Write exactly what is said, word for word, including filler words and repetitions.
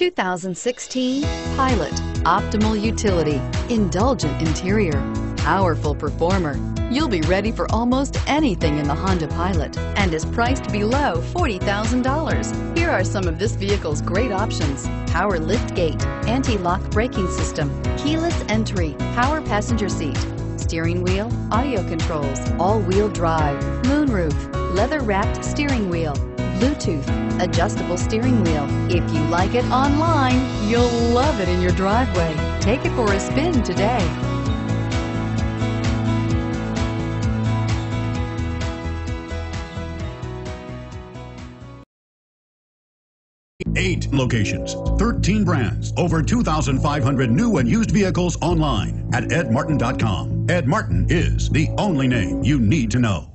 two thousand sixteen Pilot. Optimal utility, indulgent interior, powerful performer. You'll be ready for almost anything in the Honda Pilot and is priced below forty thousand dollars. Here are some of this vehicle's great options: power liftgate, anti-lock braking system, keyless entry, power passenger seat, steering wheel audio controls, all-wheel drive, moonroof, leather-wrapped steering wheel, Bluetooth, adjustable steering wheel. If you like it online, you'll love it in your driveway. Take it for a spin today. Eight locations, thirteen brands, over two thousand five hundred new and used vehicles online at ed martin dot com. Ed Martin is the only name you need to know.